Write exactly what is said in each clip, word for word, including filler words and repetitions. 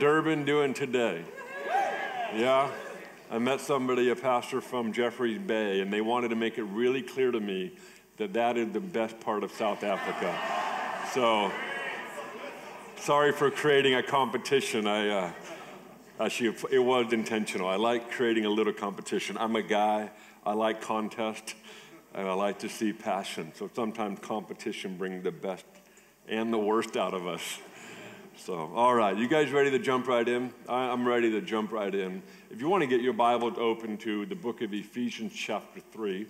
Durban doing today? Yeah? I met somebody, a pastor from Jeffrey's Bay, and they wanted to make it really clear to me that that is the best part of South Africa. So, sorry for creating a competition. I, uh, actually, it was intentional. I like creating a little competition. I'm a guy. I like contest, and I like to see passion. So sometimes competition brings the best and the worst out of us. So, all right, you guys ready to jump right in? I'm ready to jump right in. If you want to get your Bible open to the book of Ephesians chapter three,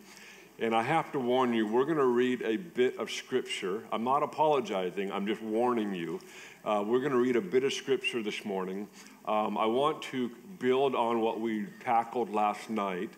and I have to warn you, we're going to read a bit of Scripture. I'm not apologizing. I'm just warning you. Uh, we're going to read a bit of Scripture this morning. Um, I want to build on what we tackled last night.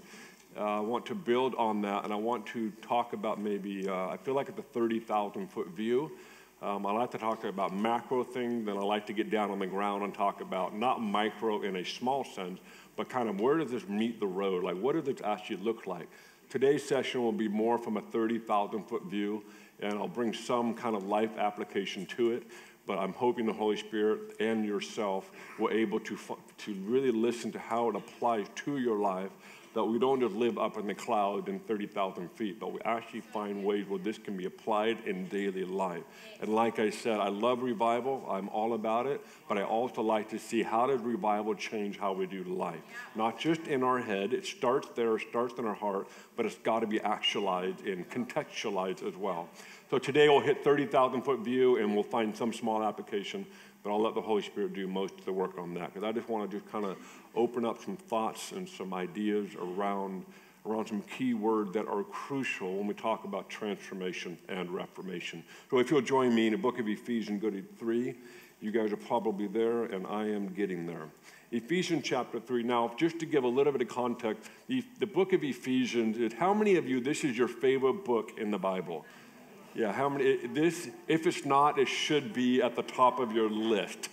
Uh, I want to build on that, and I want to talk about maybe, uh, I feel like at the thirty thousand foot view, um, I like to talk about macro things, then I like to get down on the ground and talk about not micro in a small sense, but kind of where does this meet the road? Like, what does this actually look like? Today's session will be more from a thirty thousand foot view, and I'll bring some kind of life application to it, but I'm hoping the Holy Spirit and yourself were able to, to really listen to how it applies to your life, that we don't just live up in the cloud in thirty thousand feet, but we actually find ways where this can be applied in daily life. And like I said, I love revival. I'm all about it. But I also like to see how does revival change how we do life. Not just in our head. It starts there, it starts in our heart, but it's got to be actualized and contextualized as well. So today we'll hit thirty thousand foot view, and we'll find some small application. But I'll let the Holy Spirit do most of the work on that, because I just want to just kind of open up some thoughts and some ideas around, around some key words that are crucial when we talk about transformation and reformation. So if you'll join me in the book of Ephesians, go to three. You guys are probably there, and I am getting there. Ephesians chapter three. Now, just to give a little bit of context, the, the book of Ephesians is, how many of you, this is your favorite book in the Bible? Yeah, how many, it, this, if it's not, it should be at the top of your list.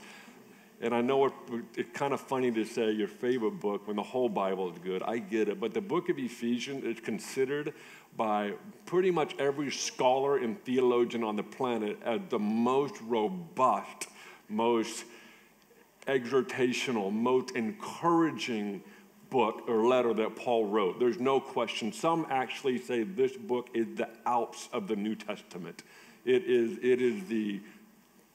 And I know it, it's kind of funny to say your favorite book when the whole Bible is good. I get it. But the book of Ephesians is considered by pretty much every scholar and theologian on the planet as the most robust, most exhortational, most encouraging book or letter that Paul wrote. There's no question. Some actually say this book is the Alps of the New Testament. It is, it is the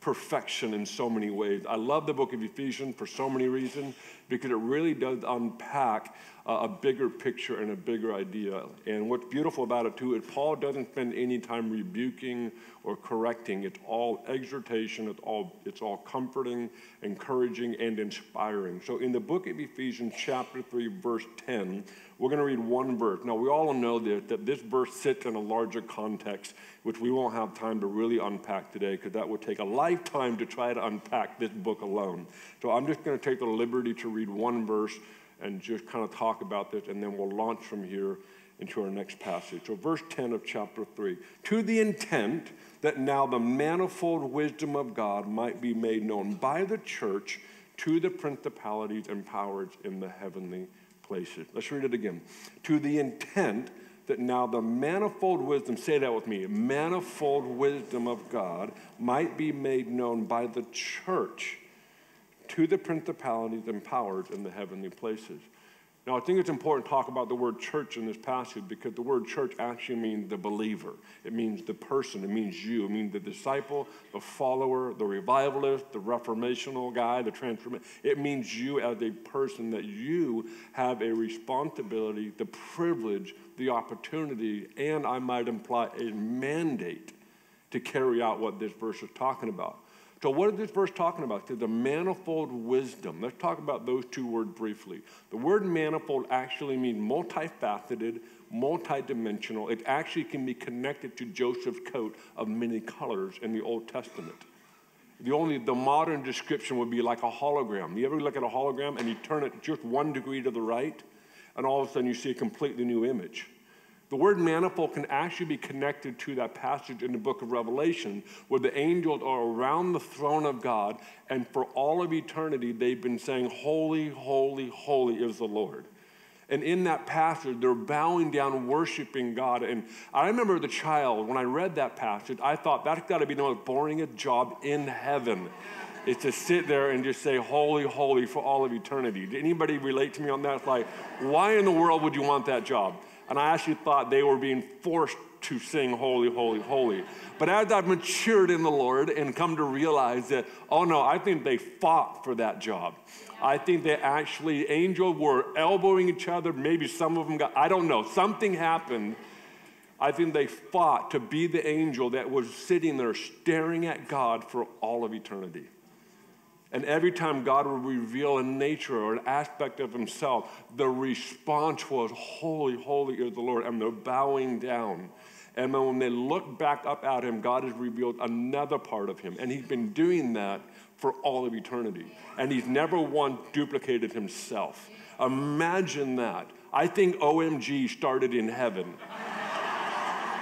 perfection in so many ways. I love the book of Ephesians for so many reasons, because it really does unpack uh, a bigger picture and a bigger idea. And what's beautiful about it, too, is Paul doesn't spend any time rebuking or correcting. It's all exhortation. It's all, it's all comforting, encouraging, and inspiring. So in the book of Ephesians, chapter three, verse ten, we're going to read one verse. Now, we all know that, that this verse sits in a larger context, which we won't have time to really unpack today, because that would take a lifetime to try to unpack this book alone. So I'm just going to take the liberty to read one verse and just kind of talk about this, and then we'll launch from here into our next passage. So verse ten of chapter three, to the intent that now the manifold wisdom of God might be made known by the church to the principalities and powers in the heavenly places. Let's read it again. To the intent that now the manifold wisdom, say that with me, manifold wisdom of God might be made known by the church to the principalities and powers in the heavenly places. Now, I think it's important to talk about the word church in this passage, because the word church actually means the believer. It means the person. It means you. It means the disciple, the follower, the revivalist, the reformational guy, the transformational. It means you as a person, that you have a responsibility, the privilege, the opportunity, and I might imply a mandate to carry out what this verse is talking about. So what is this verse talking about? The manifold wisdom. Let's talk about those two words briefly. The word manifold actually means multifaceted, multidimensional. It actually can be connected to Joseph's coat of many colors in the Old Testament. The only, the modern description would be like a hologram. You ever look at a hologram and you turn it just one degree to the right, and all of a sudden you see a completely new image. The word manifold can actually be connected to that passage in the book of Revelation, where the angels are around the throne of God, and for all of eternity they've been saying, holy, holy, holy is the Lord. And in that passage, they're bowing down, worshiping God. And I remember the child, when I read that passage, I thought that's got to be the most boringest job in heaven. is to sit there and just say, holy, holy, for all of eternity. Did anybody relate to me on that? It's like, why in the world would you want that job? And I actually thought they were being forced to sing holy, holy, holy. But as I've matured in the Lord and come to realize that, oh no, I think they fought for that job. I think they actually, angels were elbowing each other. Maybe some of them got, I don't know, something happened. I think they fought to be the angel that was sitting there staring at God for all of eternity. And every time God would reveal a nature or an aspect of himself, the response was, holy, holy is the Lord. And they're bowing down. And then when they look back up at him, God has revealed another part of him. And he's been doing that for all of eternity. And he's never once duplicated himself. Imagine that. I think O M G started in heaven.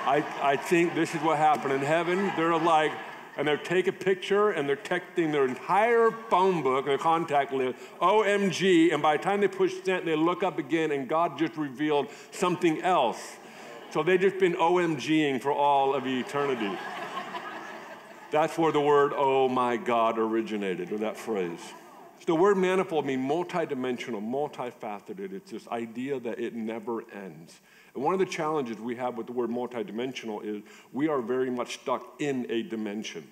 I, I think this is what happened. In heaven, they're like, and they'll take a picture, and they're texting their entire phone book, their contact list, O M G, and by the time they push send, they look up again, and God just revealed something else. So they've just been O M G-ing for all of eternity. That's where the word, oh my God, originated, or that phrase. So the word manifold means multidimensional, multifaceted. It's this idea that it never ends. And one of the challenges we have with the word multidimensional is we are very much stuck in a dimension.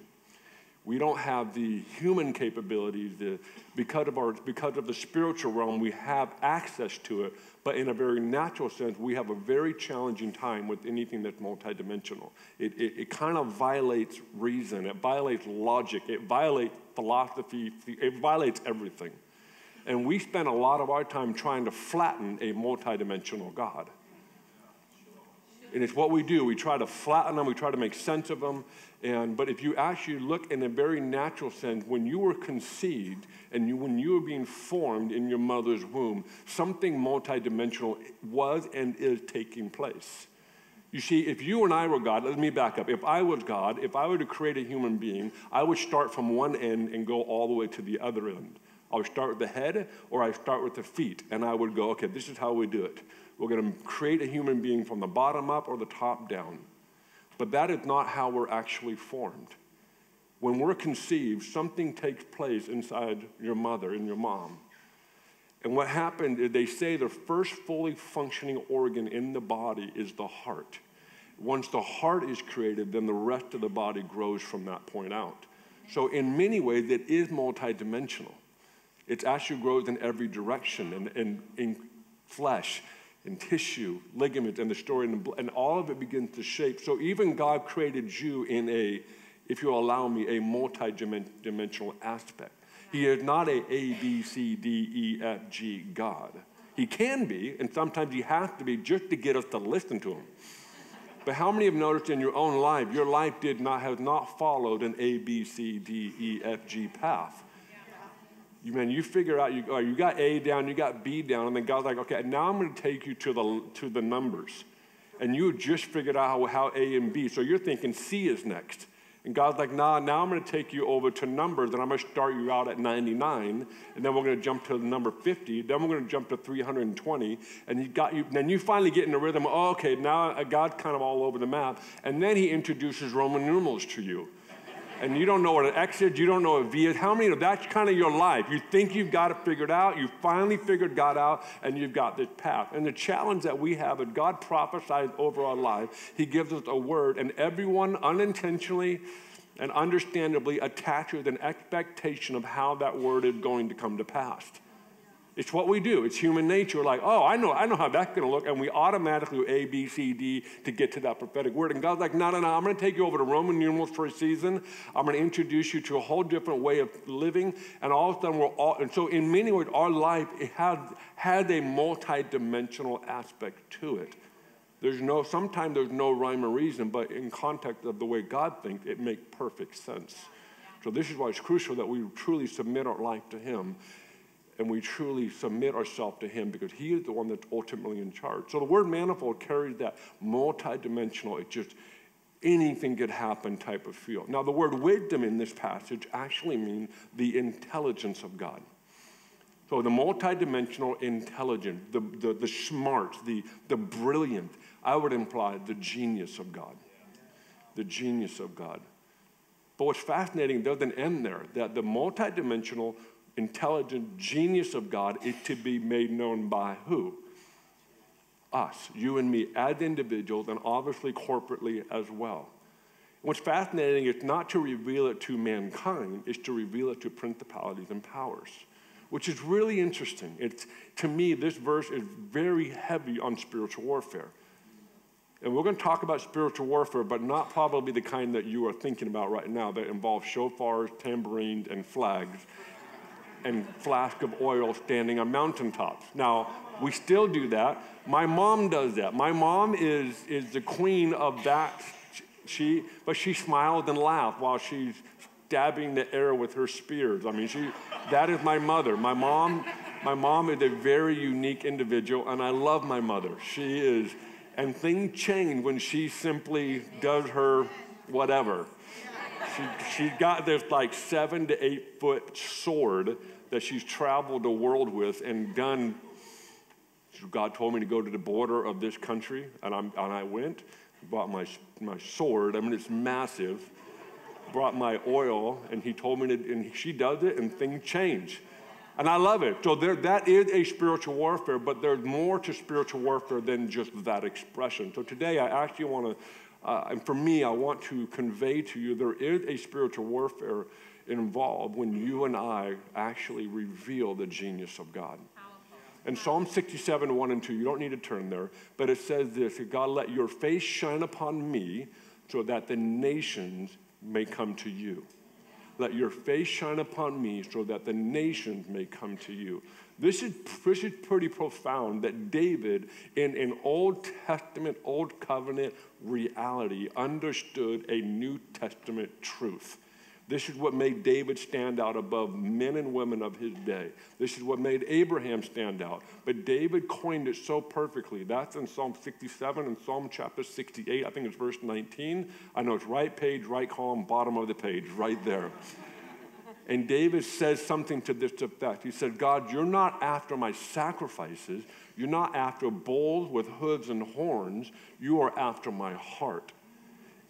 We don't have the human capabilities to, because of our, because of the spiritual realm, we have access to it, but in a very natural sense, we have a very challenging time with anything that's multidimensional. It, it, it kind of violates reason. It violates logic. It violates philosophy. It violates everything. And we spend a lot of our time trying to flatten a multidimensional God. And it's what we do. We try to flatten them. We try to make sense of them. And, but if you actually look in a very natural sense, when you were conceived and you, when you were being formed in your mother's womb, something multidimensional was and is taking place. You see, if you and I were God, let me back up. If I was God, if I were to create a human being, I would start from one end and go all the way to the other end. I would start with the head or I start with the feet. And I would go, okay, this is how we do it. We're going to create a human being from the bottom up or the top down. But that is not how we're actually formed. When we're conceived, something takes place inside your mother and your mom. And what happened is they say the first fully functioning organ in the body is the heart. Once the heart is created, then the rest of the body grows from that point out. So in many ways, it is multidimensional. It actually grows in every direction and in, in, in flesh, and tissue, ligaments, and the story, and, the, and all of it begins to shape. So even God created you in a, if you'll allow me, a multi-dimensional aspect. He is not a A, B, C, D, E, F, G God. He can be, and sometimes he has to be just to get us to listen to him. But how many have noticed in your own life, your life did not, has not followed an A, B, C, D, E, F, G path? You man, you figure out you, oh, you got A down, you got B down, and then God's like, okay, now I'm going to take you to the to the numbers, and you just figured out how, how A and B. So you're thinking C is next, and God's like, nah, now I'm going to take you over to numbers, and I'm going to start you out at ninety-nine, and then we're going to jump to the number fifty, then we're going to jump to three hundred twenty, and you got you. Then you finally get in the rhythm. Oh, okay, now God's kind of all over the map, and then He introduces Roman numerals to you. And you don't know what an X is, you don't know what a V is. How many of that's kind of your life? You think you've got it figured out, you finally figured God out, and you've got this path. And the challenge that we have is God prophesies over our life. He gives us a word, and everyone unintentionally and understandably attaches an expectation of how that word is going to come to pass. It's what we do. It's human nature. We're like, oh, I know, I know how that's going to look. And we automatically do A, B, C, D to get to that prophetic word. And God's like, no, no, no, I'm going to take you over to Roman numerals for a season. I'm going to introduce you to a whole different way of living. And all of a sudden, we're all, and so in many ways, our life it has, had a multidimensional aspect to it. There's no, sometimes there's no rhyme or reason, but in context of the way God thinks, it makes perfect sense. So this is why it's crucial that we truly submit our life to Him. And we truly submit ourselves to Him because He is the one that's ultimately in charge. So the word manifold carries that multidimensional, it's just anything could happen type of feel. Now the word wisdom in this passage actually means the intelligence of God. So the multidimensional intelligence, the, the, the smart, the, the brilliant, I would imply the genius of God. The genius of God. But what's fascinating doesn't end there, that the multidimensional, intelligent genius of God is to be made known by who? Us, you and me, as individuals, and obviously corporately as well. What's fascinating is not to reveal it to mankind, it's to reveal it to principalities and powers, which is really interesting. It's, to me, this verse is very heavy on spiritual warfare. And we're going to talk about spiritual warfare, but not probably the kind that you are thinking about right now that involves shofars, tambourines, and flags, and flask of oil standing on mountaintops. Now, we still do that. My mom does that. My mom is, is the queen of that. She, but she smiled and laughed while she's stabbing the air with her spears. I mean, she, that is my mother. My mom, my mom is a very unique individual, and I love my mother. She is, and things change when she simply does her whatever. She, she's got this like seven to eight foot sword that she's traveled the world with and done. God told me to go to the border of this country, and, I'm, and I went, brought my, my sword. I mean, it's massive. Brought my oil, and he told me to, and she does it, and things change. And I love it. So there, that is a spiritual warfare, but there's more to spiritual warfare than just that expression. So today I actually want to Uh, and for me, I want to convey to you there is a spiritual warfare involved when you and I actually reveal the genius of God. In Psalm sixty-seven, one and two, you don't need to turn there, but it says this, God, let your face shine upon me so that the nations may come to you. Let your face shine upon me so that the nations may come to you. This is, this is pretty profound that David, in an Old Testament, Old Covenant reality, understood a New Testament truth. This is what made David stand out above men and women of his day. This is what made Abraham stand out. But David coined it so perfectly. That's in Psalm sixty-seven and Psalm chapter sixty-eight. I think it's verse nineteen. I know it's right page, right column, bottom of the page, right there. And David says something to this effect. He said, God, you're not after my sacrifices. You're not after bulls with hooves and horns. You are after my heart.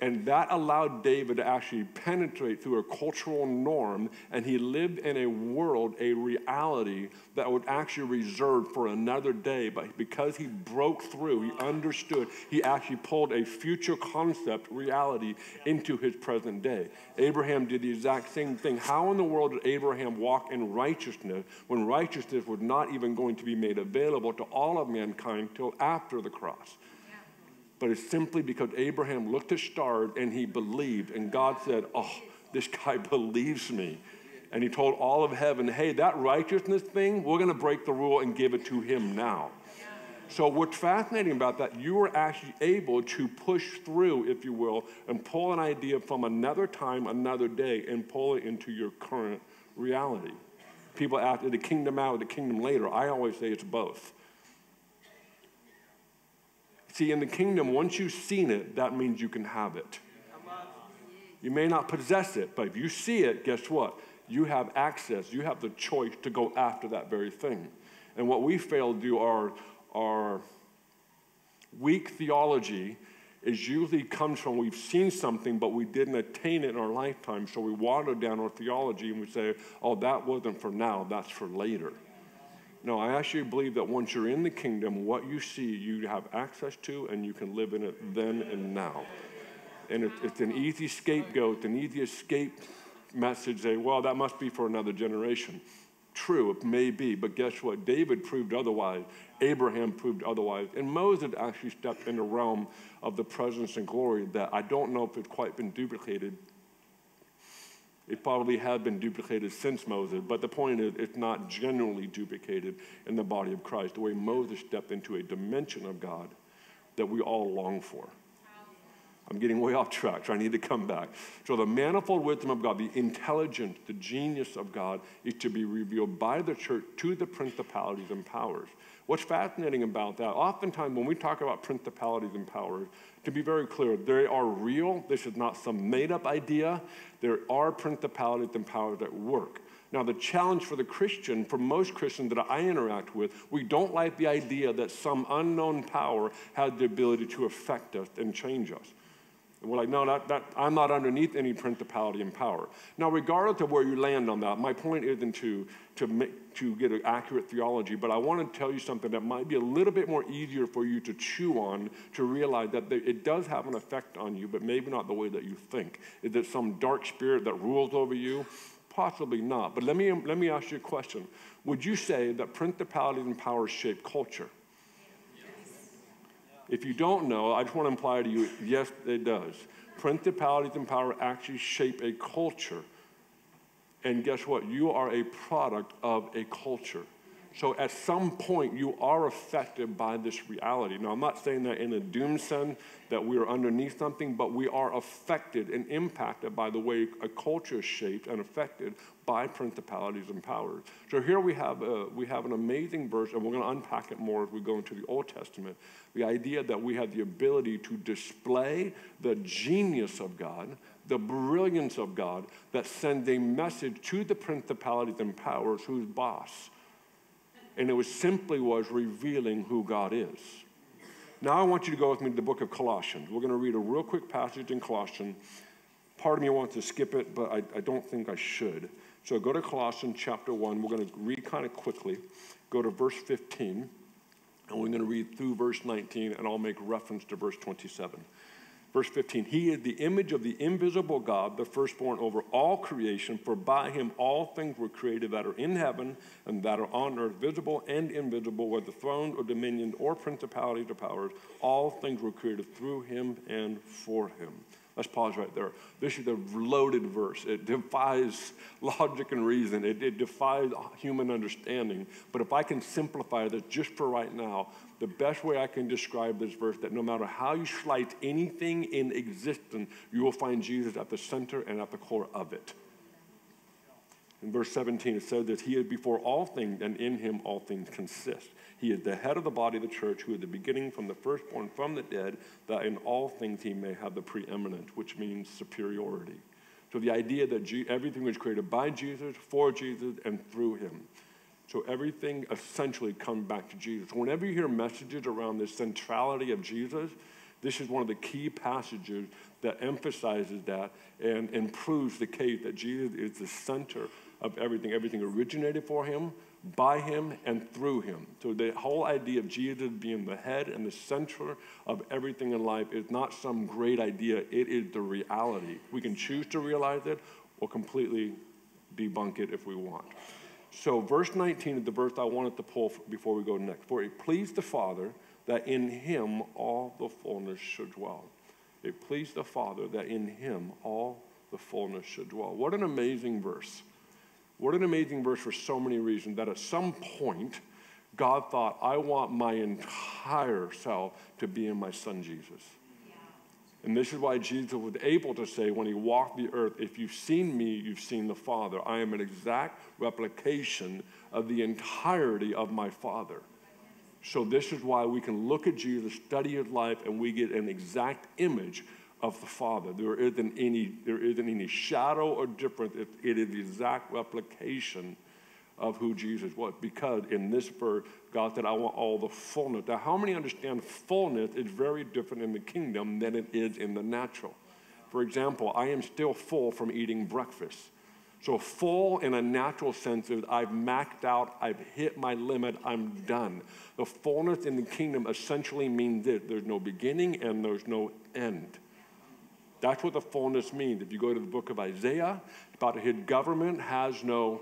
And that allowed David to actually penetrate through a cultural norm, and he lived in a world, a reality that was actually reserved for another day. But because he broke through, he understood, he actually pulled a future concept, reality, into his present day. Abraham did the exact same thing. How in the world did Abraham walk in righteousness when righteousness was not even going to be made available to all of mankind till after the cross? But it's simply because Abraham looked at stars and he believed. And God said, oh, this guy believes me. And he told all of heaven, hey, that righteousness thing, we're going to break the rule and give it to him now. Yeah. So what's fascinating about that, you were actually able to push through, if you will, and pull an idea from another time, another day, and pull it into your current reality. People ask, is the kingdom now or the kingdom later? I always say it's both. See, in the kingdom, once you've seen it, that means you can have it. You may not possess it, but if you see it, guess what? You have access. You have the choice to go after that very thing. And what we fail to do, our, our weak theology is usually comes from we've seen something, but we didn't attain it in our lifetime. So we water down our theology and we say, oh, that wasn't for now. That's for later. No, I actually believe that once you're in the kingdom, what you see, you have access to, and you can live in it then and now. And it, it's an easy scapegoat, an easy escape message. Say, well, that must be for another generation. True, it may be, but guess what? David proved otherwise. Abraham proved otherwise. And Moses actually stepped in the realm of the presence and glory that I don't know if it's quite been duplicated. It probably has been duplicated since Moses, but the point is it's not generally duplicated in the body of Christ, the way Moses stepped into a dimension of God that we all long for. I'm getting way off track, so I need to come back. So the manifold wisdom of God, the intelligence, the genius of God is to be revealed by the church to the principalities and powers. What's fascinating about that, oftentimes when we talk about principalities and powers, to be very clear, they are real. This is not some made-up idea. There are principalities and powers that work. Now, the challenge for the Christian, for most Christians that I interact with, we don't like the idea that some unknown power has the ability to affect us and change us. And we're like, no, that, that, I'm not underneath any principality and power. Now, regardless of where you land on that, my point isn't to, to, make, to get an accurate theology, but I want to tell you something that might be a little bit more easier for you to chew on, to realize that it does have an effect on you, but maybe not the way that you think. Is it some dark spirit that rules over you? Possibly not. But let me, let me ask you a question. Would you say that principalities and powers shape culture? If you don't know, I just want to imply to you, yes, it does. Principalities and power actually shape a culture. And guess what? You are a product of a culture. So at some point, you are affected by this reality. Now, I'm not saying that in a doom sense that we are underneath something, but we are affected and impacted by the way a culture is shaped and affected by principalities and powers. So here we have, a, we have an amazing verse, and we're going to unpack it more as we go into the Old Testament. The idea that we have the ability to display the genius of God, the brilliance of God, that sends a message to the principalities and powers who's boss. And it was simply was revealing who God is. Now I want you to go with me to the book of Colossians. We're going to read a real quick passage in Colossians. Part of me wants to skip it, but I, I don't think I should. So go to Colossians chapter one. We're going to read kind of quickly. Go to verse fifteen, and we're going to read through verse nineteen, and I'll make reference to verse twenty-seven. Verse fifteen, he is the image of the invisible God, the firstborn over all creation, for by him all things were created that are in heaven and that are on earth, visible and invisible, whether thrones or dominions or principalities or powers, all things were created through him and for him. Let's pause right there. This is a loaded verse. It defies logic and reason. It, it defies human understanding. But if I can simplify this just for right now, the best way I can describe this verse that no matter how you slice anything in existence, you will find Jesus at the center and at the core of it. In verse seventeen, it says that he is before all things, and in him all things consist. He is the head of the body of the church, who is the beginning from the firstborn from the dead, that in all things he may have the preeminence, which means superiority. So the idea that G- everything was created by Jesus, for Jesus, and through him. So everything essentially comes back to Jesus. Whenever you hear messages around the centrality of Jesus, this is one of the key passages that emphasizes that and, and proves the case that Jesus is the center of everything. Everything originated for him, by him, and through him. So the whole idea of Jesus being the head and the center of everything in life is not some great idea. It is the reality. We can choose to realize it or completely debunk it if we want. So verse nineteen is the verse I wanted to pull before we go next. For it pleased the Father that in him all the fullness should dwell. It pleased the Father that in him all the fullness should dwell. What an amazing verse. What an amazing verse for so many reasons, that at some point, God thought, I want my entire self to be in my son Jesus. Yeah. And this is why Jesus was able to say when he walked the earth, if you've seen me, you've seen the Father. I am an exact replication of the entirety of my Father. So this is why we can look at Jesus, study his life, and we get an exact image of the Father. There isn't any, there isn't any shadow or difference. It, it is the exact replication of who Jesus was. Because in this verse, God said, I want all the fullness. Now, how many understand fullness is very different in the kingdom than it is in the natural? For example, I am still full from eating breakfast. So full in a natural sense is I've maxed out, I've hit my limit, I'm done. The fullness in the kingdom essentially means this. There's no beginning and there's no end. That's what the fullness means. If you go to the book of Isaiah, about his government has no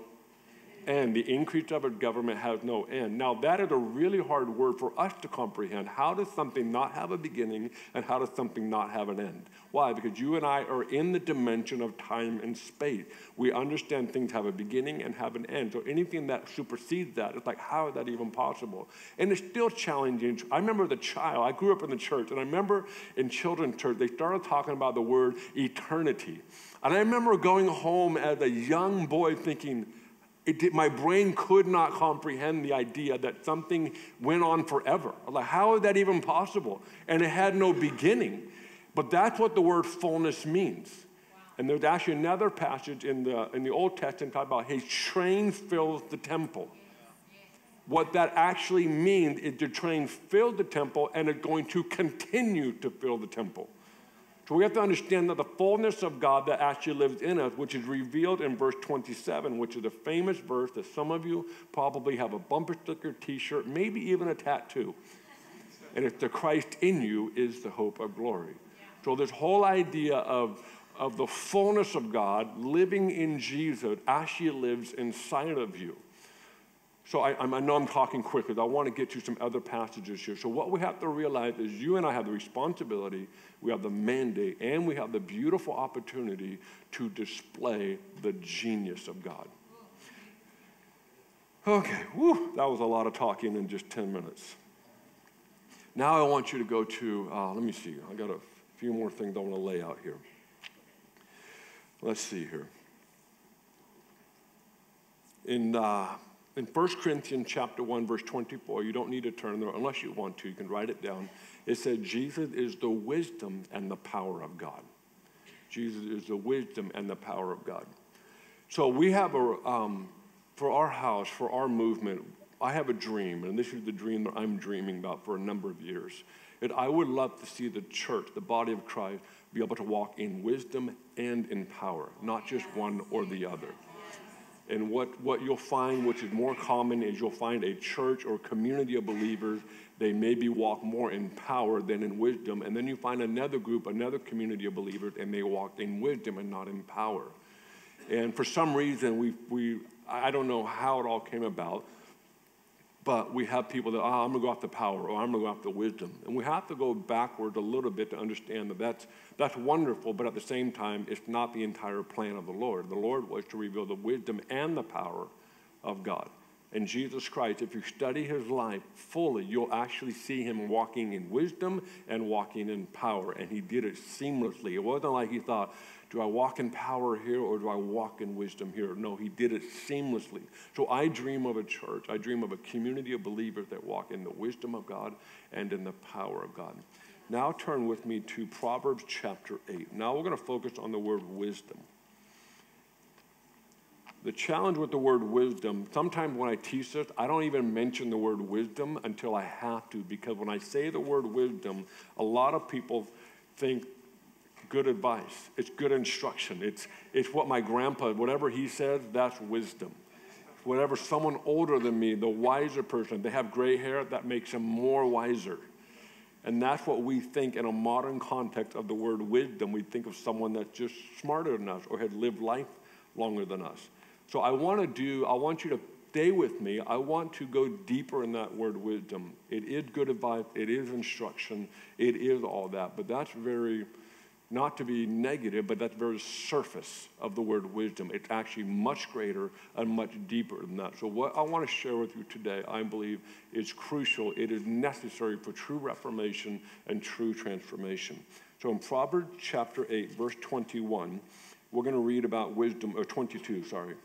end. The increase of his government has no end. Now that is a really hard word for us to comprehend. How does something not have a beginning and how does something not have an end? Why? Because you and I are in the dimension of time and space. We understand things have a beginning and have an end. So anything that supersedes that, it's like, how is that even possible? And it's still challenging. I remember the child, I grew up in the church, and I remember in children's church, they started talking about the word eternity. And I remember going home as a young boy thinking, It did, my brain could not comprehend the idea that something went on forever. I was like, how is that even possible? And it had no beginning. But that's what the word fullness means. Wow. And there's actually another passage in the, in the Old Testament talking about his train fills the temple. What that actually means is the train filled the temple and it's going to continue to fill the temple. So we have to understand that the fullness of God that actually lives in us, which is revealed in verse twenty-seven, which is a famous verse that some of you probably have a bumper sticker, t-shirt, maybe even a tattoo. And if the Christ in you is the hope of glory. So this whole idea of, of the fullness of God living in Jesus actually lives inside of you. So I, I know I'm talking quickly, but I want to get to some other passages here. So what we have to realize is you and I have the responsibility, we have the mandate, and we have the beautiful opportunity to display the genius of God. Okay, whew, that was a lot of talking in just ten minutes. Now I want you to go to, uh, let me see, I got a few more things I want to lay out here. Let's see here. In... Uh, In First Corinthians chapter one, verse twenty-four, you don't need to turn there unless you want to. You can write it down. It says, Jesus is the wisdom and the power of God. Jesus is the wisdom and the power of God. So we have a, um, for our house, for our movement, I have a dream, and this is the dream that I'm dreaming about for a number of years. And I would love to see the church, the body of Christ, be able to walk in wisdom and in power, not just one or the other. And what, what you'll find, which is more common, is you'll find a church or community of believers. They maybe walk more in power than in wisdom. And then you find another group, another community of believers, and they walk in wisdom and not in power. And for some reason, we, we I don't know how it all came about, but we have people that, oh, I'm going to go after power, or I'm going to go after wisdom. And we have to go backwards a little bit to understand that that's, that's wonderful, but at the same time, it's not the entire plan of the Lord. The Lord was to reveal the wisdom and the power of God. And Jesus Christ, if you study his life fully, you'll actually see him walking in wisdom and walking in power. And he did it seamlessly. It wasn't like he thought, do I walk in power here or do I walk in wisdom here? No, he did it seamlessly. So I dream of a church. I dream of a community of believers that walk in the wisdom of God and in the power of God. Now turn with me to Proverbs chapter eight. Now we're going to focus on the word wisdom. The challenge with the word wisdom, sometimes when I teach this, I don't even mention the word wisdom until I have to, because when I say the word wisdom, a lot of people think good advice. It's good instruction. It's, it's what my grandpa, whatever he says, that's wisdom. Whatever someone older than me, the wiser person, they have gray hair, that makes them more wiser. And that's what we think in a modern context of the word wisdom. We think of someone that's just smarter than us or had lived life longer than us. So I want to do, I want you to stay with me. I want to go deeper in that word wisdom. It is good advice. It is instruction. It is all that. But that's very, not to be negative, but that's very surface of the word wisdom. It's actually much greater and much deeper than that. So what I want to share with you today, I believe, is crucial. It is necessary for true reformation and true transformation. So in Proverbs chapter eight, verse twenty-one, we're going to read about wisdom, or twenty-two, sorry.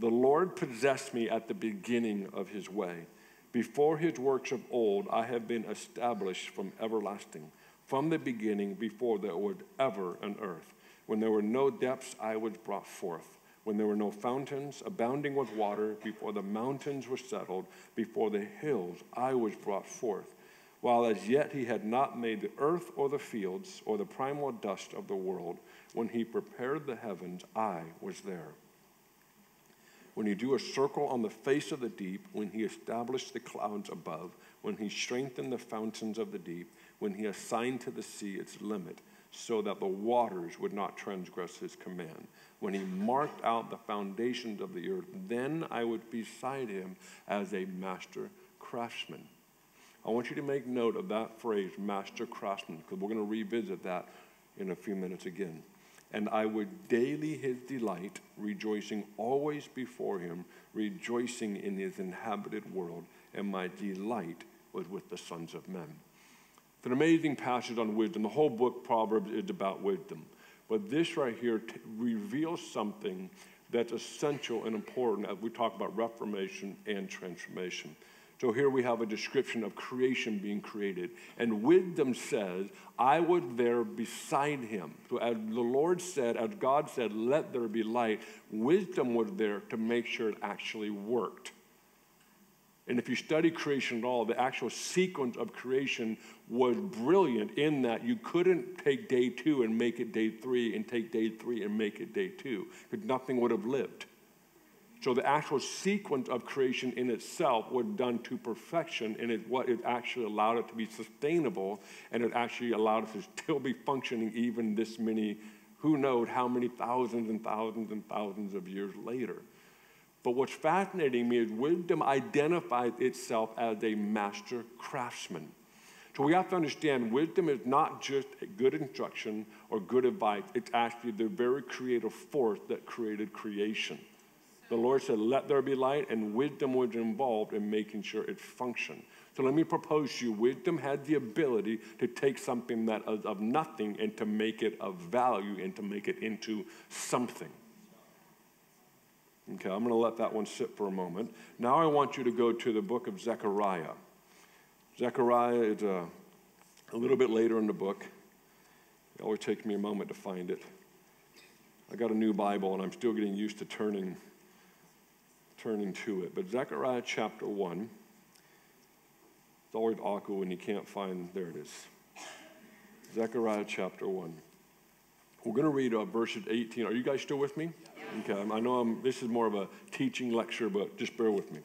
The Lord possessed me at the beginning of his way. Before his works of old, I have been established from everlasting. From the beginning, before there was ever an earth. When there were no depths, I was brought forth. When there were no fountains, abounding with water, before the mountains were settled, before the hills, I was brought forth. While as yet he had not made the earth or the fields or the primal dust of the world, when he prepared the heavens, I was there. When he drew a circle on the face of the deep, when he established the clouds above, when he strengthened the fountains of the deep, when he assigned to the sea its limit, so that the waters would not transgress his command, when he marked out the foundations of the earth, then I was beside him as a master craftsman. I want you to make note of that phrase, master craftsman, because we're going to revisit that in a few minutes again. And I would daily his delight, rejoicing always before him, rejoicing in his inhabited world, and my delight was with the sons of men. It's an amazing passage on wisdom. The whole book, Proverbs, is about wisdom. But this right here t- reveals something that's essential and important as we talk about reformation and transformation. So here we have a description of creation being created. And wisdom says, I was there beside him. So as the Lord said, as God said, let there be light, wisdom was there to make sure it actually worked. And if you study creation at all, the actual sequence of creation was brilliant in that you couldn't take day two and make it day three and take day three and make it day two, because nothing would have lived. So the actual sequence of creation in itself was done to perfection, and it, what it actually allowed it to be sustainable, and it actually allowed it to still be functioning even this many, who knows how many thousands and thousands and thousands of years later. But what's fascinating me is wisdom identifies itself as a master craftsman. So we have to understand wisdom is not just good instruction or good advice. It's actually the very creative force that created creation. The Lord said, let there be light, and wisdom was involved in making sure it functioned. So let me propose to you, wisdom had the ability to take something that is of nothing and to make it of value and to make it into something. Okay, I'm going to let that one sit for a moment. Now I want you to go to the book of Zechariah. Zechariah is a, a little bit later in the book. It always takes me a moment to find it. I got a new Bible, and I'm still getting used to turning, turning to it. But Zechariah chapter one, it's always awkward when you can't find, there it is. Zechariah chapter one. We're going to read uh, verses eighteen. Are you guys still with me? Okay, I know I'm, this is more of a teaching lecture, but just bear with me.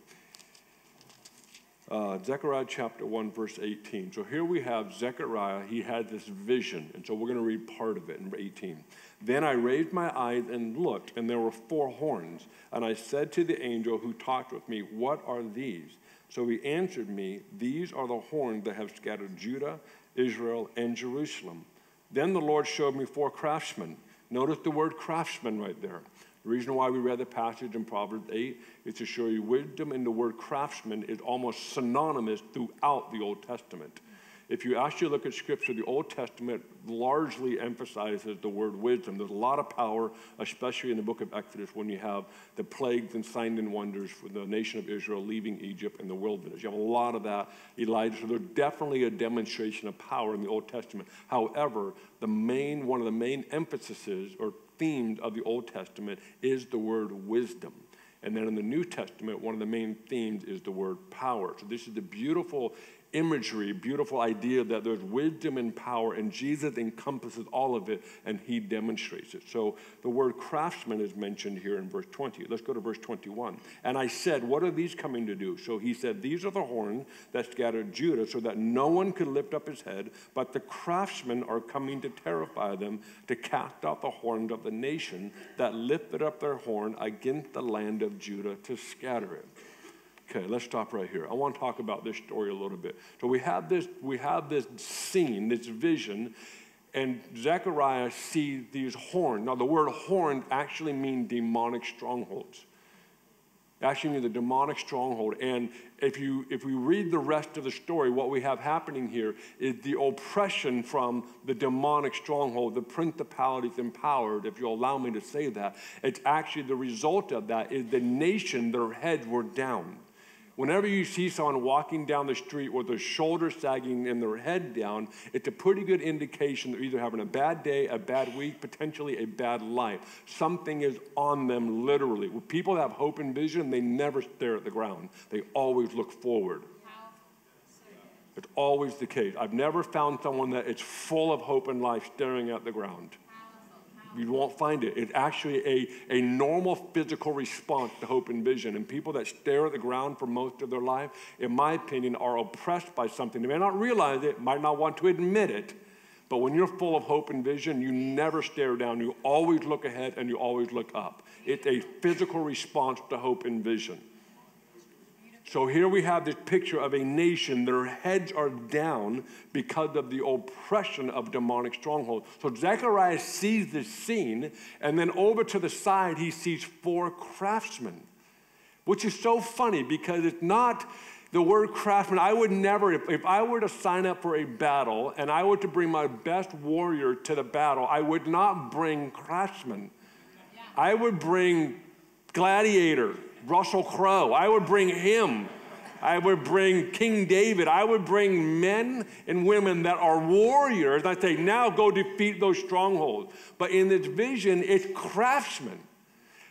Uh, Zechariah chapter one, verse eighteen. So here we have Zechariah. He had this vision, and so we're going to read part of it in eighteen. Then I raised my eyes and looked, and there were four horns. And I said to the angel who talked with me, what are these? So he answered me, these are the horns that have scattered Judah, Israel, and Jerusalem. Then the Lord showed me four craftsmen. Notice the word craftsman right there. The reason why we read the passage in Proverbs eight is to show you wisdom, and the word craftsman is almost synonymous throughout the Old Testament. If you actually look at Scripture, the Old Testament largely emphasizes the word wisdom. There's a lot of power, especially in the book of Exodus, when you have the plagues and signs and wonders for the nation of Israel leaving Egypt and the wilderness. You have a lot of that, Elijah. So there's definitely a demonstration of power in the Old Testament. However, the main, one of the main emphases or themes of the Old Testament is the word wisdom. And then in the New Testament, one of the main themes is the word power. So this is the beautiful imagery, beautiful idea that there's wisdom and power, and Jesus encompasses all of it, and he demonstrates it. So the word craftsman is mentioned here in verse twenty. Let's go to verse twenty-one. And I said, what are these coming to do? So he said, these are the horns that scattered Judah, so that no one could lift up his head, but the craftsmen are coming to terrify them, to cast out the horns of the nation that lifted up their horn against the land of Judah to scatter it. Okay, let's stop right here. I want to talk about this story a little bit. So we have this, we have this scene, this vision, and Zechariah sees these horns. Now, the word horn actually means demonic strongholds. Actually means the demonic stronghold. And if you if we read the rest of the story, what we have happening here is the oppression from the demonic stronghold, the principalities empowered, if you'll allow me to say that. It's actually the result of that is the nation, their heads were down. Whenever you see someone walking down the street with their shoulders sagging and their head down, it's a pretty good indication they're either having a bad day, a bad week, potentially a bad life. Something is on them literally. When people have hope and vision, they never stare at the ground. They always look forward. It's always the case. I've never found someone that is full of hope and life staring at the ground. You won't find it. It's actually a, a normal physical response to hope and vision. And people that stare at the ground for most of their life, in my opinion, are oppressed by something. They may not realize it, might not want to admit it. But when you're full of hope and vision, you never stare down. You always look ahead and you always look up. It's a physical response to hope and vision. So here we have this picture of a nation. Their heads are down because of the oppression of demonic strongholds. So Zechariah sees this scene, and then over to the side, he sees four craftsmen, which is so funny because it's not the word craftsman. I would never, if, if I were to sign up for a battle and I were to bring my best warrior to the battle, I would not bring craftsmen. Yeah. I would bring gladiator. Russell Crowe, I would bring him. I would bring King David. I would bring men and women that are warriors. I say, now go defeat those strongholds. But in this vision, it's craftsmen.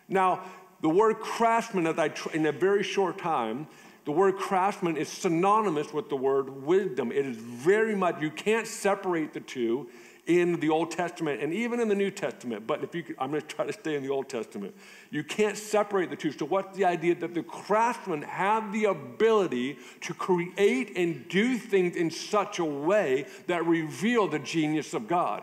Now, the word craftsman, as I tr in a very short time, The word craftsman is synonymous with the word wisdom. It is very much, you can't separate the two in the Old Testament and even in the New Testament. But if you could, I'm going to try to stay in the Old Testament. You can't separate the two. So what's the idea? That the craftsmen have the ability to create and do things in such a way that reveal the genius of God.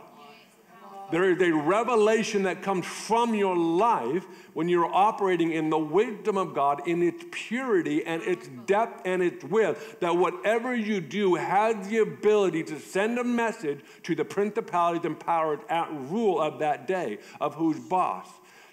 There is a revelation that comes from your life when you're operating in the wisdom of God, in its purity and its depth and its width, that whatever you do has the ability to send a message to the principalities and powers at rule of that day, of who's boss.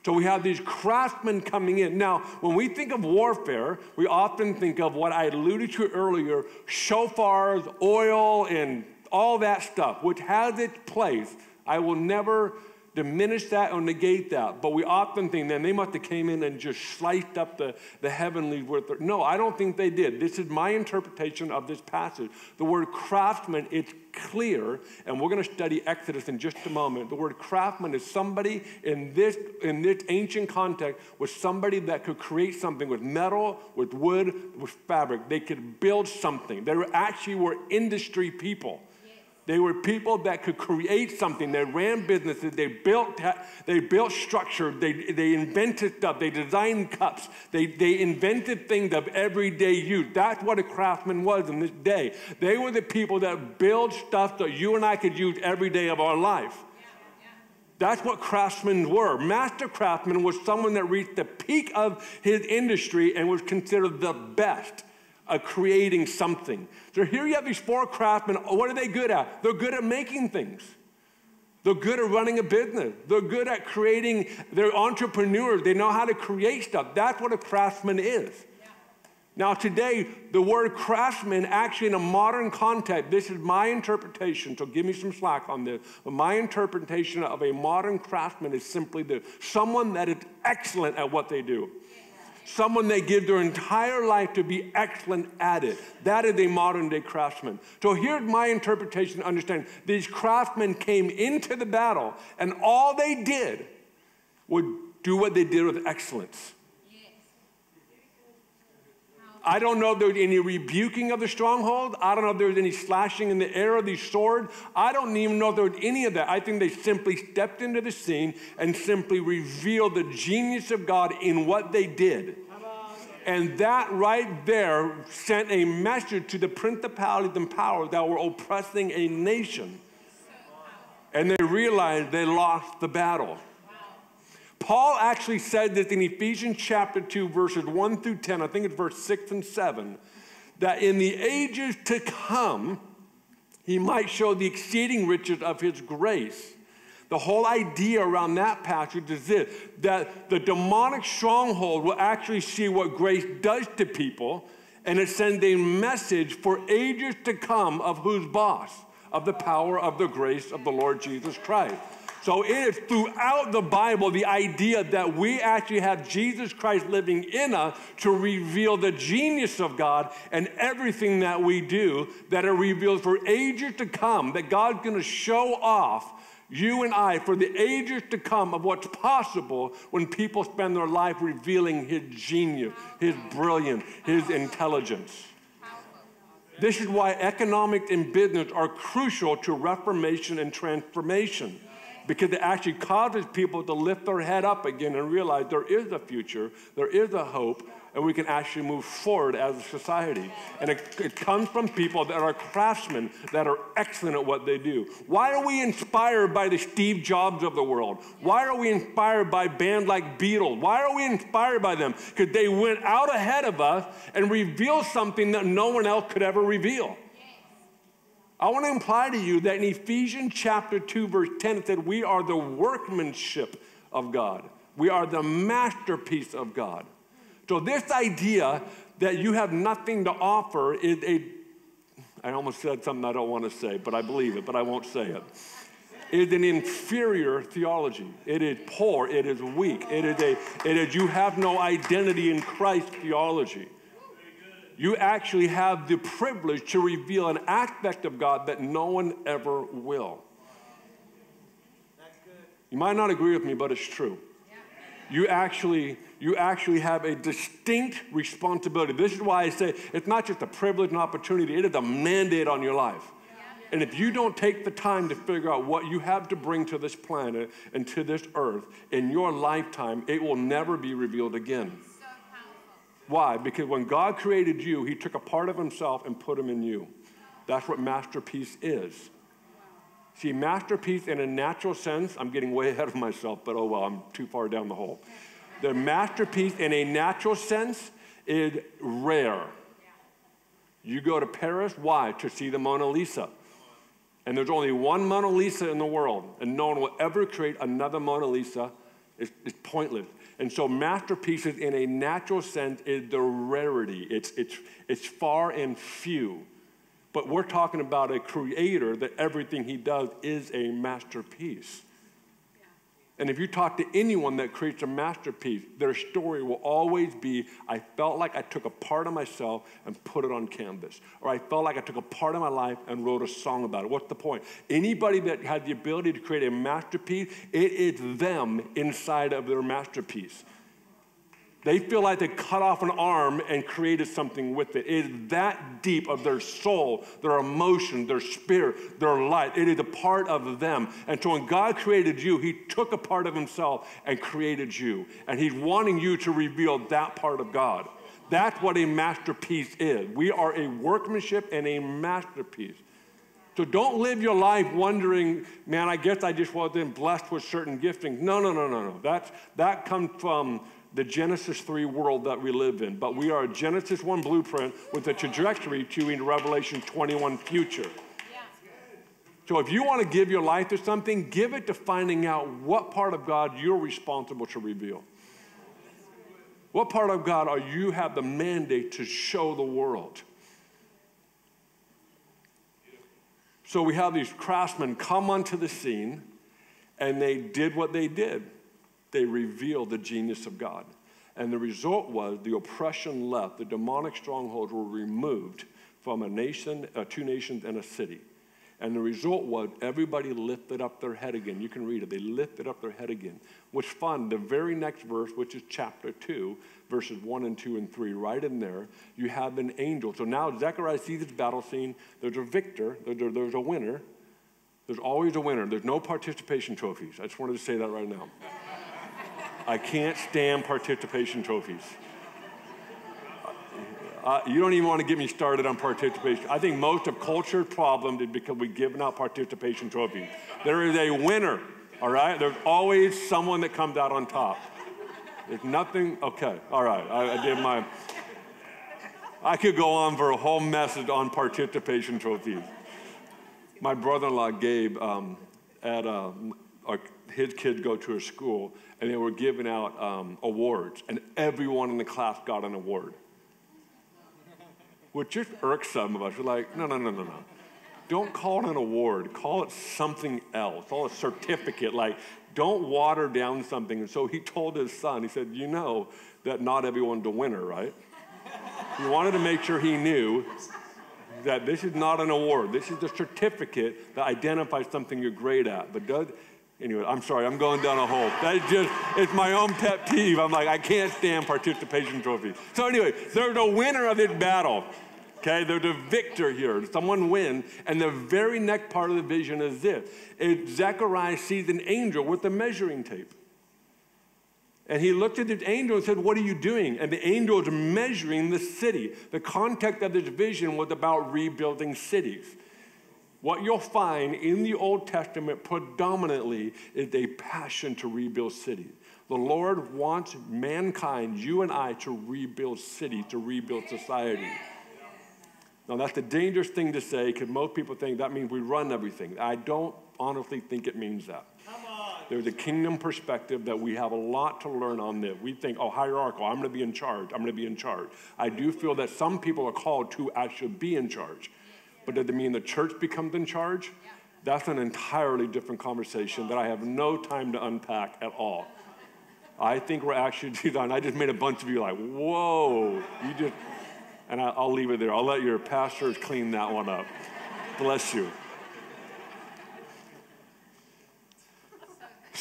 So we have these craftsmen coming in. Now, when we think of warfare, we often think of what I alluded to earlier, shofars, oil, and all that stuff, which has its place. I will never diminish that or negate that. But we often think, then they must have came in and just sliced up the, the heavenly with their. No, I don't think they did. This is my interpretation of this passage. The word craftsman, it's clear, and we're going to study Exodus in just a moment. The word craftsman is somebody in this, in this ancient context was somebody that could create something with metal, with wood, with fabric. They could build something. They actually were industry people. They were people that could create something. They ran businesses. They built, they built structure. They, they invented stuff. They designed cups. They, they invented things of everyday use. That's what a craftsman was in this day. They were the people that build stuff that you and I could use every day of our life. Yeah, yeah. That's what craftsmen were. Master craftsman was someone that reached the peak of his industry and was considered the best of creating something. So here you have these four craftsmen. What are they good at? They're good at making things. They're good at running a business. They're good at creating. They're entrepreneurs. They know how to create stuff. That's what a craftsman is. Yeah. Now today, the word craftsman actually in a modern context, this is my interpretation, so give me some slack on this. But my interpretation of a modern craftsman is simply this: someone that is excellent at what they do. Someone they give their entire life to be excellent at it. That is a modern-day craftsman. So here's my interpretation to understand. These craftsmen came into the battle, and all they did was do what they did with excellence. I don't know if there was any rebuking of the stronghold. I don't know if there was any slashing in the air of the sword. I don't even know if there was any of that. I think they simply stepped into the scene and simply revealed the genius of God in what they did. And that right there sent a message to the principalities and powers that were oppressing a nation. And they realized they lost the battle. Paul actually said this in Ephesians chapter two, verses one through ten, I think it's verse six and seven, that in the ages to come, he might show the exceeding riches of his grace. The whole idea around that passage is this, that the demonic stronghold will actually see what grace does to people, and it sends a message for ages to come of who's boss, of the power of the grace of the Lord Jesus Christ. So it is throughout the Bible the idea that we actually have Jesus Christ living in us to reveal the genius of God and everything that we do, that are revealed for ages to come, that God's going to show off you and I for the ages to come of what's possible when people spend their life revealing his genius, his brilliance, his intelligence. This is why economics and business are crucial to reformation and transformation, because it actually causes people to lift their head up again and realize there is a future, there is a hope, and we can actually move forward as a society. And it, it comes from people that are craftsmen, that are excellent at what they do. Why are we inspired by the Steve Jobs of the world? Why are we inspired by bands like Beatles? Why are we inspired by them? Because they went out ahead of us and revealed something that no one else could ever reveal. I want to imply to you that in Ephesians chapter two, verse ten, it said we are the workmanship of God. We are the masterpiece of God. So this idea that you have nothing to offer is a, I almost said something I don't want to say, but I believe it, but I won't say it, is an inferior theology. It is poor. It is weak. It is a, it is you have no identity in Christ theology. You actually have the privilege to reveal an aspect of God that no one ever will. That's good. You might not agree with me, but it's true. Yeah. you actually, you actually have a distinct responsibility. This is why I say it's not just a privilege and opportunity. It is a mandate on your life. And if you don't take the time to figure out what you have to bring to this planet and to this earth in your lifetime, it will never be revealed again. So powerful. Why? Because when God created you, he took a part of himself and put him in you. That's what masterpiece is. See, masterpiece in a natural sense, I'm getting way ahead of myself, but oh well, I'm too far down the hole. The masterpiece in a natural sense is rare. You go to Paris, why? To see the Mona Lisa. And there's only one Mona Lisa in the world, and no one will ever create another Mona Lisa. It's, it's pointless. And so masterpieces in a natural sense is the rarity. It's, it's, it's far and few. But we're talking about a creator that everything he does is a masterpiece. Yeah. And if you talk to anyone that creates a masterpiece, their story will always be, I felt like I took a part of myself and put it on canvas. Or I felt like I took a part of my life and wrote a song about it. What's the point? Anybody that has the ability to create a masterpiece, it is them inside of their masterpiece. They feel like they cut off an arm and created something with it. It is that deep of their soul, their emotion, their spirit, their life. It is a part of them. And so when God created you, he took a part of himself and created you. And he's wanting you to reveal that part of God. That's what a masterpiece is. We are a workmanship and a masterpiece. So don't live your life wondering, man, I guess I just wasn't blessed with certain giftings. No, no, no, no, no. That's, that comes from the Genesis three world that we live in. But we are a Genesis one blueprint with a trajectory to a Revelation twenty-one future. Yeah. So if you want to give your life to something, give it to finding out what part of God you're responsible to reveal. What part of God are you have the mandate to show the world? So we have these craftsmen come onto the scene, and they did what they did. They revealed the genius of God. And the result was the oppression left. The demonic strongholds were removed from a nation, uh, two nations, and a city. And the result was everybody lifted up their head again. You can read it. They lifted up their head again. Which fun, the very next verse, which is chapter two, verses one and two and three, right in there, you have an angel. So now Zechariah sees this battle scene. There's a victor. There's a winner. There's always a winner. There's no participation trophies. I just wanted to say that right now. I can't stand participation trophies. Uh, you don't even want to get me started on participation. I think most of culture's problem is because we've given out participation trophies. There is a winner, all right? There's always someone that comes out on top. There's nothing, okay, all right. I, I did my, I could go on for a whole message on participation trophies. My brother-in-law, Gabe, um, at uh, our, his kids go to a school, and they were giving out um, awards, and everyone in the class got an award. Which just irks some of us. We're like, no, no, no, no, no. Don't call it an award. Call it something else. Call it a certificate. Like, don't water down something. And so he told his son, he said, you know that not everyone's a winner, right? He wanted to make sure he knew that this is not an award. This is a certificate that identifies something you're great at. But does... Anyway, I'm sorry, I'm going down a hole. That's just, it's my own pet peeve. I'm like, I can't stand participation trophies. So anyway, there's a winner of this battle, okay? There's a victor here. Someone win, and the very next part of the vision is this. It's Zechariah sees an angel with a measuring tape. And he looked at the angel and said, what are you doing? And the angel is measuring the city. The context of this vision was about rebuilding cities. What you'll find in the Old Testament predominantly is a passion to rebuild cities. The Lord wants mankind, you and I, to rebuild cities, to rebuild society. Now, that's a dangerous thing to say because most people think that means we run everything. I don't honestly think it means that. Come on. There's a kingdom perspective that we have a lot to learn on this. We think, oh, hierarchical, I'm going to be in charge. I'm going to be in charge. I do feel that some people are called to actually be in charge. But does it mean the church becomes in charge? Yeah. That's an entirely different conversation that I have no time to unpack at all. I think we're actually designed. I just made a bunch of you like, whoa. You just, and I, I'll leave it there. I'll let your pastors clean that one up. Bless you.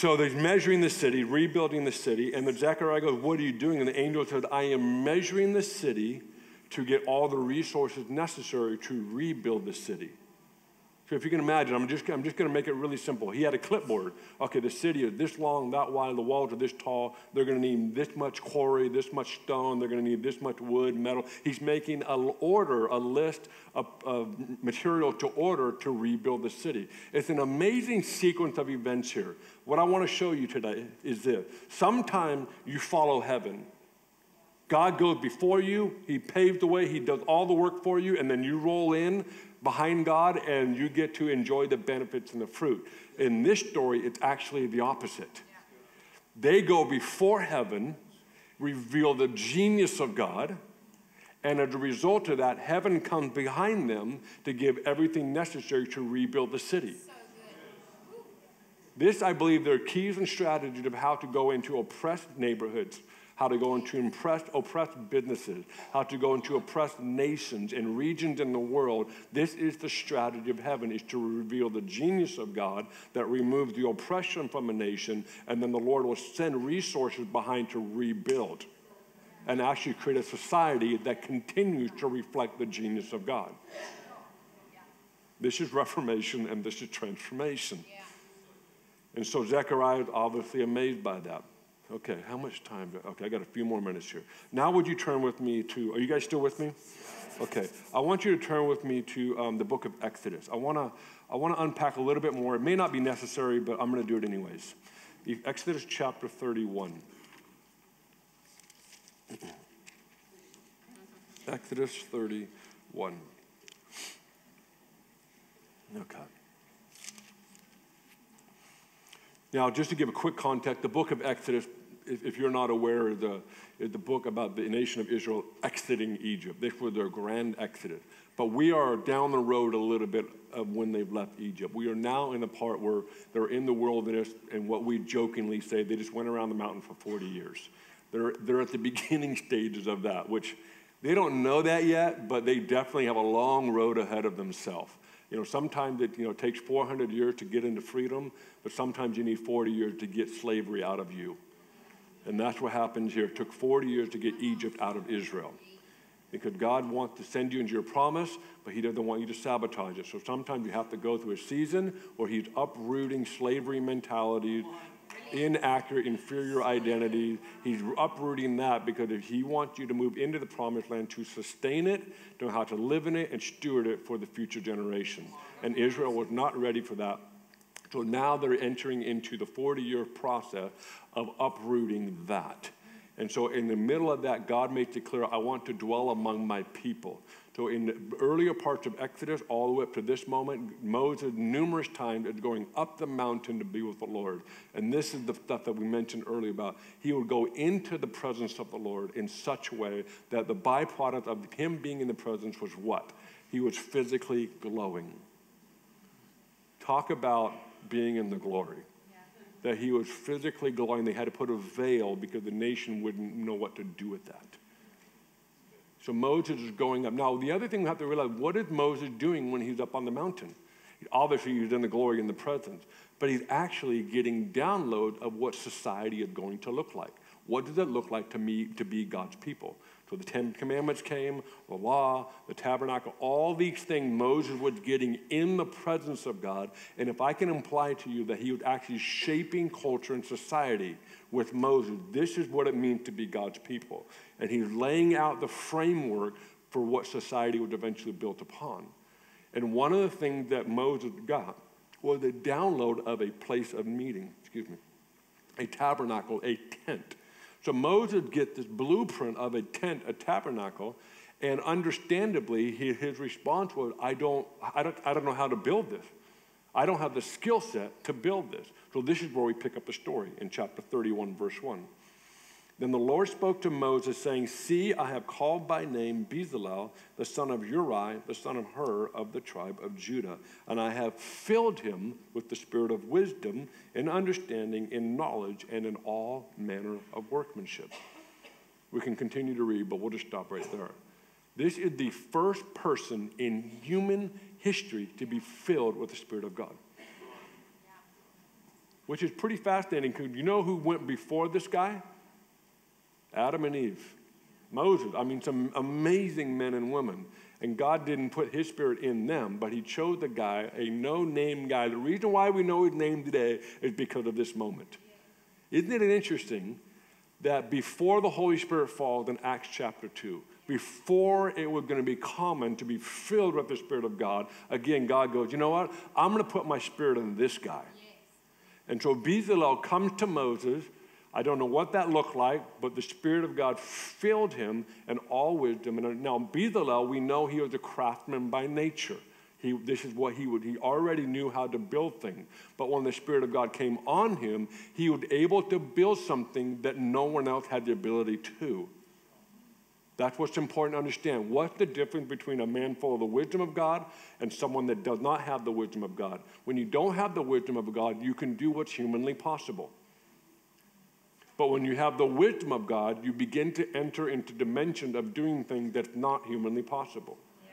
So they're measuring the city, rebuilding the city, and then Zechariah goes, what are you doing? And the angel says, I am measuring the city to get all the resources necessary to rebuild the city. So if you can imagine, I'm just, I'm just going to make it really simple. He had a clipboard. Okay, the city is this long, that wide, the walls are this tall. They're going to need this much quarry, this much stone. They're going to need this much wood, metal. He's making an order, a list of, of material to order to rebuild the city. It's an amazing sequence of events here. What I want to show you today is this. Sometime you follow heaven. God goes before you. He paved the way. He does all the work for you, and then you roll in behind God, and you get to enjoy the benefits and the fruit. In this story, it's actually the opposite. Yeah. They go before heaven, reveal the genius of God, and as a result of that, heaven comes behind them to give everything necessary to rebuild the city. So good. This, I believe, are keys and strategies of how to go into oppressed neighborhoods, how to go into oppressed, oppressed businesses, how to go into oppressed nations and regions in the world. This is the strategy of heaven, is to reveal the genius of God that removes the oppression from a nation, and then the Lord will send resources behind to rebuild and actually create a society that continues to reflect the genius of God. This is reformation, and this is transformation. And so Zechariah is obviously amazed by that. Okay, how much time? Okay, I got a few more minutes here. Now would you turn with me to, are you guys still with me? Okay, I want you to turn with me to um, the book of Exodus. I want to I want to unpack a little bit more. It may not be necessary, but I'm going to do it anyways. Exodus chapter thirty-one. Exodus thirty-one. Okay. Now, just to give a quick context, the book of Exodus, if you're not aware, is the, is the book about the nation of Israel exiting Egypt. This was their grand exodus. But we are down the road a little bit of when they've left Egypt. We are now in the part where they're in the wilderness, and what we jokingly say, they just went around the mountain for forty years. They're, they're at the beginning stages of that, which they don't know that yet, but they definitely have a long road ahead of themselves. You know, sometimes it you know, takes four hundred years to get into freedom, but sometimes you need forty years to get slavery out of you. And that's what happens here. It took forty years to get Egypt out of Israel. Because God wants to send you into your promise, but he doesn't want you to sabotage it. So sometimes you have to go through a season where he's uprooting slavery mentalities, inaccurate, inferior identity. He's uprooting that because if he wants you to move into the promised land to sustain it, to know how to live in it and steward it for the future generation. And Israel was not ready for that. So now they're entering into the forty-year process of uprooting that. And so in the middle of that, God makes it clear, I want to dwell among my people. So in the earlier parts of Exodus, all the way up to this moment, Moses numerous times is going up the mountain to be with the Lord. And this is the stuff that we mentioned earlier about. He would go into the presence of the Lord in such a way that the byproduct of him being in the presence was what? He was physically glowing. Talk about being in the glory. That he was physically glowing. They had to put a veil because the nation wouldn't know what to do with that. So Moses is going up. Now, the other thing we have to realize, what is Moses doing when he's up on the mountain? Obviously, he's in the glory and the presence, but he's actually getting download of what society is going to look like. What does it look like to me to be God's people? So the Ten Commandments came, the law, the tabernacle, all these things Moses was getting in the presence of God. And if I can imply to you that he was actually shaping culture and society with Moses, this is what it means to be God's people. And he's laying out the framework for what society would eventually build upon. And one of the things that Moses got was the download of a place of meeting, excuse me, a tabernacle, a tent. So Moses gets this blueprint of a tent, a tabernacle, and understandably, he, his response was, I don't, I, don't, I don't know how to build this. I don't have the skill set to build this. So this is where we pick up the story in chapter thirty-one, verse one. Then the Lord spoke to Moses, saying, see, I have called by name Bezalel, the son of Uri, the son of Hur, of the tribe of Judah, and I have filled him with the spirit of wisdom and understanding in knowledge and in all manner of workmanship. We can continue to read, but we'll just stop right there. This is the first person in human history to be filled with the Spirit of God. which is pretty fascinating because you know who went before this guy? Adam and Eve. Moses. I mean, some amazing men and women. And God didn't put his spirit in them, but he chose the guy, a no-name guy. The reason why we know his name today is because of this moment. Isn't it interesting that before the Holy Spirit falls in Acts chapter two, before it was going to be common to be filled with the Spirit of God, again, God goes, you know what? I'm going to put my spirit in this guy. Yes. And so Bezalel comes to Moses. I don't know what that looked like, but the Spirit of God filled him and all wisdom. And now Bezalel, we know he was a craftsman by nature. He, this is what he would, he already knew how to build things. But when the Spirit of God came on him, he was able to build something that no one else had the ability to. That's what's important to understand. What's the difference between a man full of the wisdom of God and someone that does not have the wisdom of God? When you don't have the wisdom of God, you can do what's humanly possible. But when you have the wisdom of God, you begin to enter into dimensions of doing things that's not humanly possible. Yeah.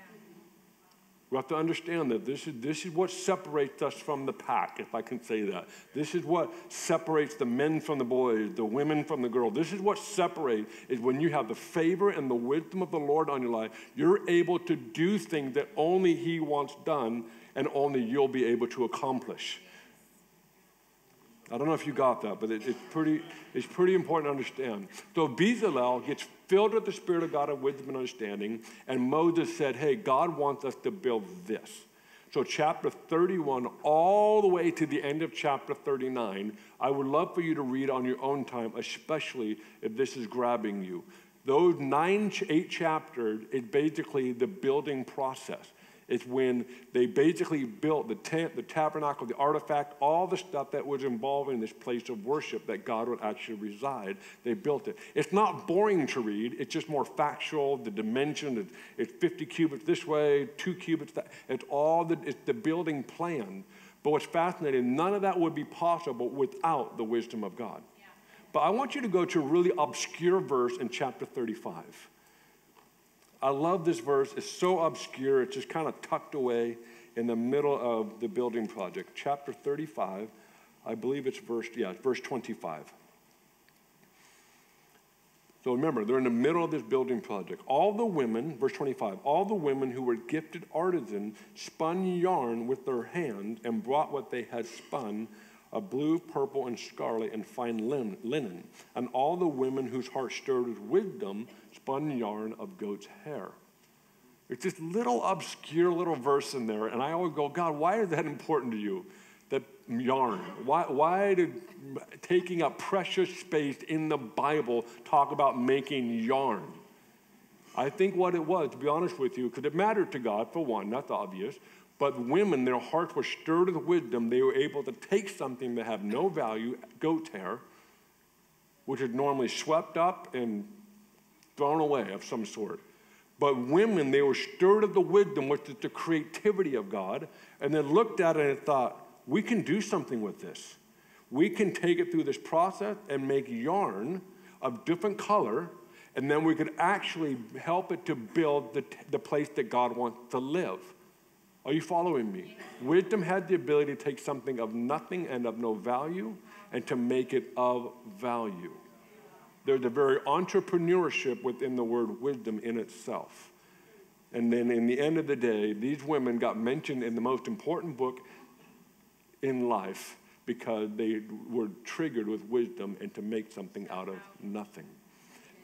We have to understand that this is, this is what separates us from the pack, if I can say that. This is what separates the men from the boys, the women from the girls. This is what separates, is when you have the favor and the wisdom of the Lord on your life, you're able to do things that only he wants done and only you'll be able to accomplish. I don't know if you got that, but it, it's, pretty, it's pretty important to understand. So Bezalel gets filled with the Spirit of God of wisdom and understanding, and Moses said, hey, God wants us to build this. So chapter thirty-one all the way to the end of chapter thirty-nine, I would love for you to read on your own time, especially if this is grabbing you. Those nine, eight chapters is basically the building process. It's when they basically built the tent, the tabernacle, the artifact, all the stuff that was involved in this place of worship that God would actually reside. They built it. It's not boring to read. It's just more factual. The dimension, it's fifty cubits this way, two cubits that. It's all the, it's the building plan. But what's fascinating, none of that would be possible without the wisdom of God. Yeah. But I want you to go to a really obscure verse in chapter thirty-five. I love this verse. It's so obscure. It's just kind of tucked away in the middle of the building project. Chapter thirty-five, I believe it's verse, yeah, it's verse twenty-five. So remember, they're in the middle of this building project. All the women, verse twenty-five, all the women who were gifted artisans spun yarn with their hands and brought what they had spun, a blue, purple, and scarlet, and fine linen. And all the women whose hearts stirred with wisdom spun yarn of goat's hair. It's this little obscure little verse in there, and I always go, God, why is that important to you? That yarn. Why, why did taking up precious space in the Bible talk about making yarn? I think what it was, to be honest with you, because it mattered to God, for one, that's obvious. But women, their hearts were stirred with wisdom. They were able to take something that had no value, goat's hair, which is normally swept up and thrown away of some sort. But women, they were stirred of the wisdom, which is the creativity of God, and then looked at it and thought, we can do something with this. We can take it through this process and make yarn of different color, and then we could actually help it to build the, the place that God wants to live. Are you following me? Wisdom had the ability to take something of nothing and of no value and to make it of value. There's a very entrepreneurship within the word wisdom in itself. And then in the end of the day, these women got mentioned in the most important book in life because they were triggered with wisdom and to make something out of nothing.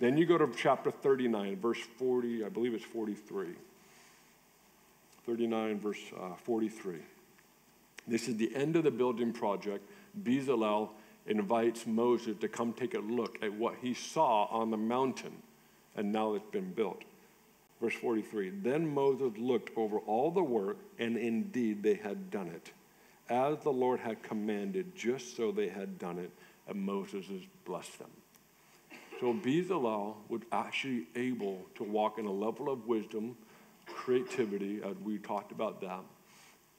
Then you go to chapter thirty-nine, verse forty, I believe it's forty-three. thirty-nine, verse uh, forty-three. This is the end of the building project. Bezalel invites Moses to come take a look at what he saw on the mountain, and now it's been built. Verse forty-three, then Moses looked over all the work, and indeed they had done it, as the Lord had commanded, just so they had done it, and Moses blessed them. So Bezalel was actually able to walk in a level of wisdom, creativity, as we talked about that.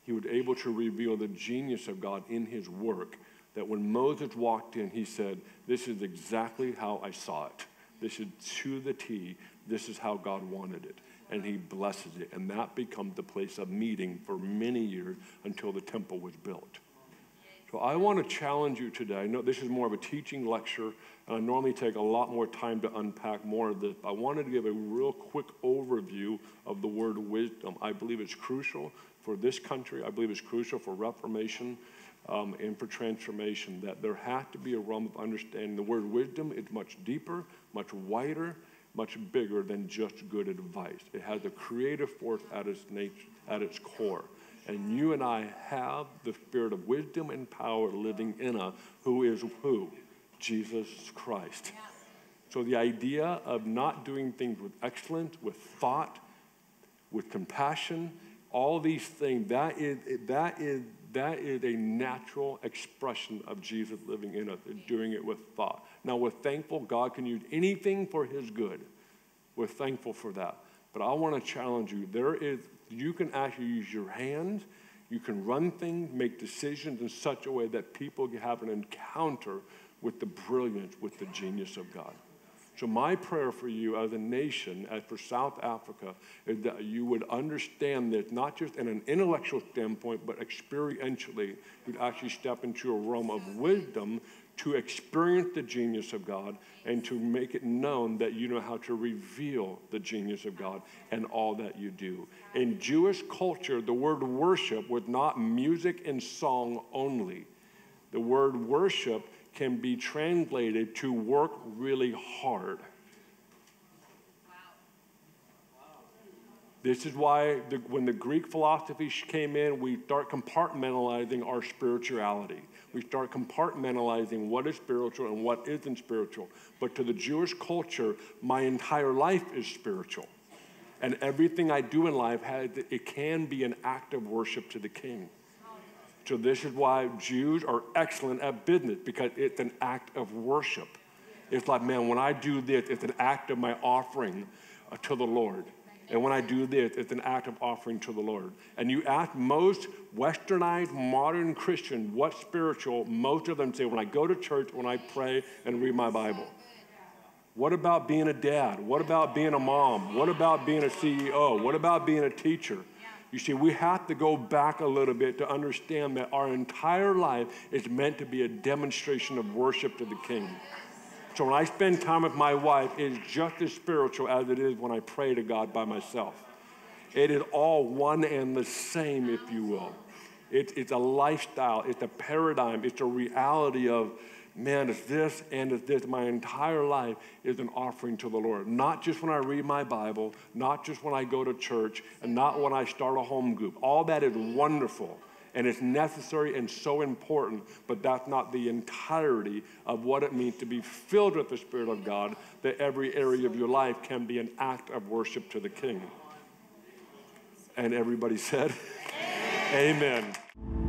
He was able to reveal the genius of God in his work, that when Moses walked in, he said, this is exactly how I saw it. This is to the T. This is how God wanted it. And he blesses it. And that becomes the place of meeting for many years until the temple was built. So I want to challenge you today. No, this is more of a teaching lecture, and I normally take a lot more time to unpack more of this. I wanted to give a real quick overview of the word wisdom. I believe it's crucial for this country. I believe it's crucial for reformation um, and for transformation, that there has to be a realm of understanding. The word wisdom is much deeper, much wider, much bigger than just good advice. It has a creative force at its nature, at its core. And you and I have the spirit of wisdom and power living in us, who is who? Jesus Christ. Yeah. So the idea of not doing things with excellence, with thought, with compassion, all these things, that is, that is, that is a natural expression of Jesus living in us, doing it with thought. Now, we're thankful God can use anything for his good. We're thankful for that. But I want to challenge you. There is, you can actually use your hands. You can run things, make decisions in such a way that people have an encounter with the brilliance, with the genius of God. So my prayer for you as a nation, as for South Africa, is that you would understand this, not just in an intellectual standpoint, but experientially, you'd actually step into a realm of wisdom to experience the genius of God and to make it known that you know how to reveal the genius of God in all that you do. In Jewish culture, the word worship was not music and song only. The word worship can be translated to work really hard. This is why the, when the Greek philosophy came in, we start compartmentalizing our spirituality. We start compartmentalizing what is spiritual and what isn't spiritual. But to the Jewish culture, my entire life is spiritual. And everything I do in life, has, it can be an act of worship to the King. So this is why Jews are excellent at business, because it's an act of worship. It's like, man, when I do this, it's an act of my offering uh, to the Lord. And when I do this, it's an act of offering to the Lord. And you ask most westernized modern Christian what's spiritual, most of them say, when I go to church, when I pray and read my Bible. What about being a dad? What about being a mom? What about being a C E O? What about being a teacher? You see, we have to go back a little bit to understand that our entire life is meant to be a demonstration of worship to the King. So when I spend time with my wife, it is just as spiritual as it is when I pray to God by myself. It is all one and the same, if you will. It, it's a lifestyle. It's a paradigm. It's a reality of, man, it's this and it's this. My entire life is an offering to the Lord. Not just when I read my Bible, not just when I go to church, and not when I start a home group. All that is wonderful. And it's necessary and so important, but that's not the entirety of what it means to be filled with the Spirit of God, that every area of your life can be an act of worship to the King. And everybody said, amen. Amen.